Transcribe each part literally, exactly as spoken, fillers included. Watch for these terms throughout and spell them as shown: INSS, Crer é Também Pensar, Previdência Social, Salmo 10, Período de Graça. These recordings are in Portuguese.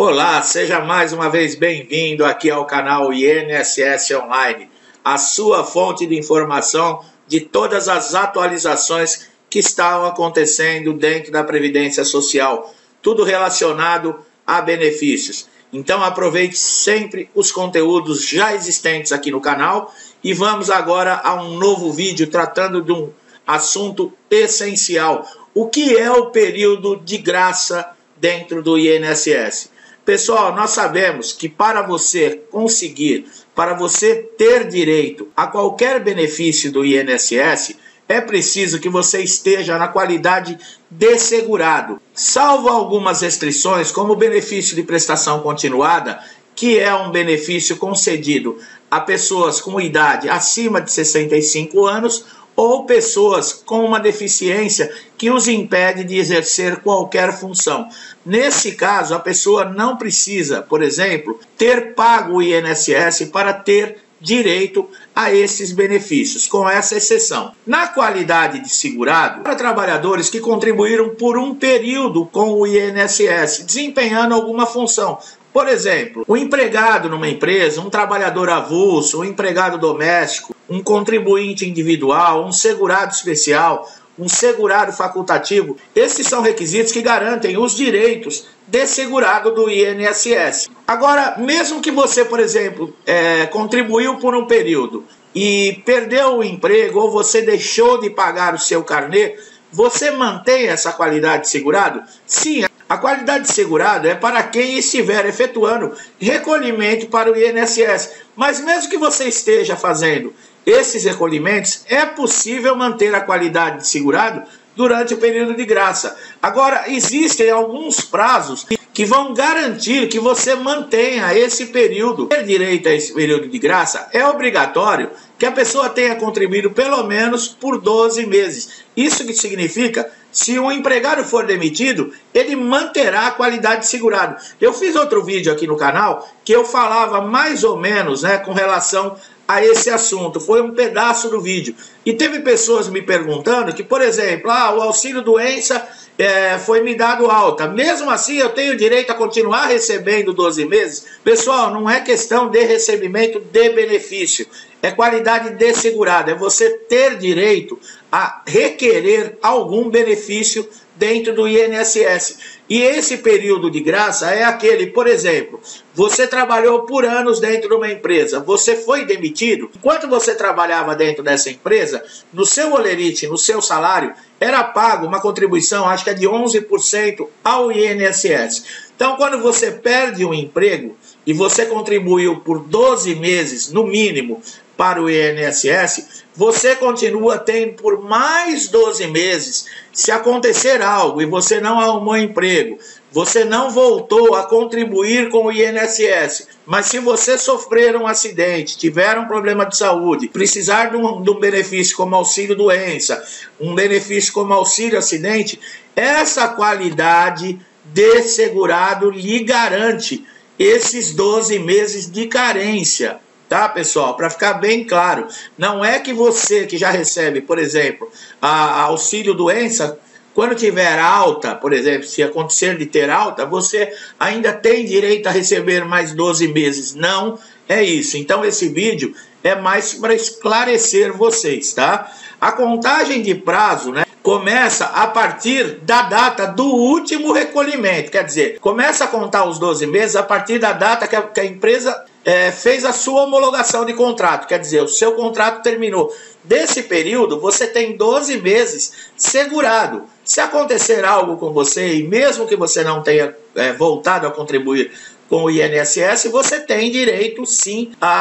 Olá, seja mais uma vez bem-vindo aqui ao canal I N S S Online, a sua fonte de informação de todas as atualizações que estão acontecendo dentro da Previdência Social, tudo relacionado a benefícios. Então aproveite sempre os conteúdos já existentes aqui no canal e vamos agora a um novo vídeo tratando de um assunto essencial, o que é o período de graça dentro do I N S S. Pessoal, nós sabemos que para você conseguir, para você ter direito a qualquer benefício do I N S S, é preciso que você esteja na qualidade de segurado, salvo algumas restrições, como o benefício de prestação continuada, que é um benefício concedido a pessoas com idade acima de sessenta e cinco anos ou pessoas com uma deficiência que os impede de exercer qualquer função. Nesse caso, a pessoa não precisa, por exemplo, ter pago o I N S S para ter direito a esses benefícios, com essa exceção. Na qualidade de segurado, para trabalhadores que contribuíram por um período com o I N S S, desempenhando alguma função. Por exemplo, um empregado numa empresa, um trabalhador avulso, um empregado doméstico, um contribuinte individual, um segurado especial, um segurado facultativo. Esses são requisitos que garantem os direitos de segurado do I N S S. Agora, mesmo que você, por exemplo, é, contribuiu por um período e perdeu o emprego ou você deixou de pagar o seu carnê, você mantém essa qualidade de segurado? Sim, a qualidade de segurado é para quem estiver efetuando recolhimento para o I N S S. Mas mesmo que você esteja fazendo esses recolhimentos, é possível manter a qualidade de segurado durante o período de graça. Agora, existem alguns prazos que vão garantir que você mantenha esse período. Ter direito a esse período de graça é obrigatório que a pessoa tenha contribuído pelo menos por doze meses. Isso que significa, se um empregado for demitido, ele manterá a qualidade de segurado. Eu fiz outro vídeo aqui no canal que eu falava mais ou menos, né, com relação a esse assunto. Foi um pedaço do vídeo. E teve pessoas me perguntando que, por exemplo, ah, o auxílio doença é, foi me dado alta. Mesmo assim, eu tenho direito a continuar recebendo doze meses? Pessoal, não é questão de recebimento de benefício. É qualidade de segurado. É você ter direito a requerer algum benefício dentro do I N S S. E esse período de graça é aquele, por exemplo, você trabalhou por anos dentro de uma empresa, você foi demitido, enquanto você trabalhava dentro dessa empresa, no seu holerite, no seu salário, era pago uma contribuição, acho que é de onze por cento ao I N S S. Então, quando você perde um emprego e você contribuiu por doze meses, no mínimo, para o I N S S, você continua tendo por mais doze meses. Se acontecer algo e você não arrumou emprego, você não voltou a contribuir com o I N S S, mas se você sofrer um acidente, tiver um problema de saúde, precisar de um, de um benefício como auxílio doença, um benefício como auxílio acidente, essa qualidade de segurado lhe garante esses doze meses de carência. Tá, pessoal? Para ficar bem claro, não é que você que já recebe, por exemplo, a, a auxílio doença, quando tiver alta, por exemplo, se acontecer de ter alta, você ainda tem direito a receber mais doze meses. Não é isso. Então esse vídeo é mais para esclarecer vocês, tá? A contagem de prazo, né, começa a partir da data do último recolhimento. Quer dizer, começa a contar os doze meses a partir da data que a, que a empresa É, fez a sua homologação de contrato, quer dizer, o seu contrato terminou. Desse período, você tem doze meses segurado. Se acontecer algo com você, e mesmo que você não tenha é, voltado a contribuir com o I N S S, você tem direito, sim, a,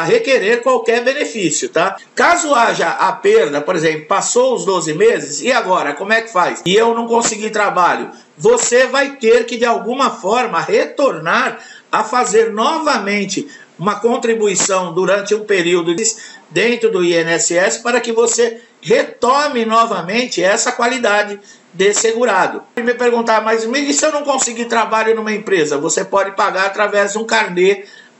a requerer qualquer benefício, tá? Caso haja a perda, por exemplo, passou os doze meses, e agora, como é que faz? E eu não consegui trabalho. Você vai ter que, de alguma forma, retornar a fazer novamente uma contribuição durante um período dentro do I N S S para que você retome novamente essa qualidade de segurado. Me perguntar, mas e se eu não conseguir trabalho numa empresa? Você pode pagar através de um carnê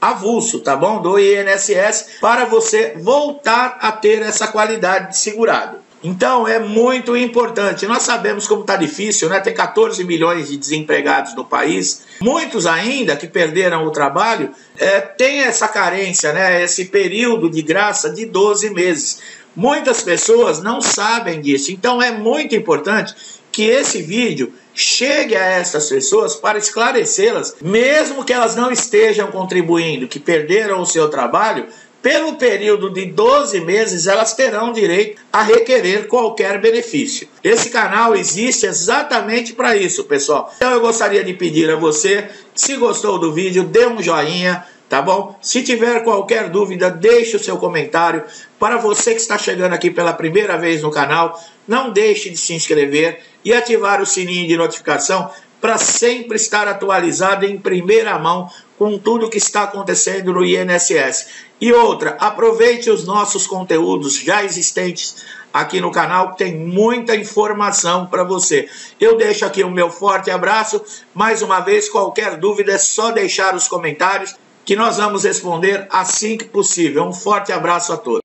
avulso, tá bom? Do I N S S, para você voltar a ter essa qualidade de segurado. Então é muito importante. Nós sabemos como está difícil, né? Tem quatorze milhões de desempregados no país. Muitos ainda que perderam o trabalho é, tem essa carência, né? Esse período de graça de doze meses. Muitas pessoas não sabem disso. Então é muito importante que esse vídeo chegue a essas pessoas para esclarecê-las, mesmo que elas não estejam contribuindo, que perderam o seu trabalho, pelo período de doze meses elas terão direito a requerer qualquer benefício. Esse canal existe exatamente para isso, pessoal. Então eu gostaria de pedir a você, se gostou do vídeo, dê um joinha, tá bom? Se tiver qualquer dúvida, deixe o seu comentário. Para você que está chegando aqui pela primeira vez no canal, não deixe de se inscrever e ativar o sininho de notificação para sempre estar atualizado em primeira mão com tudo o que está acontecendo no I N S S. E outra, aproveite os nossos conteúdos já existentes aqui no canal, que tem muita informação para você. Eu deixo aqui o meu forte abraço. Mais uma vez, qualquer dúvida é só deixar os comentários que nós vamos responder assim que possível. Um forte abraço a todos.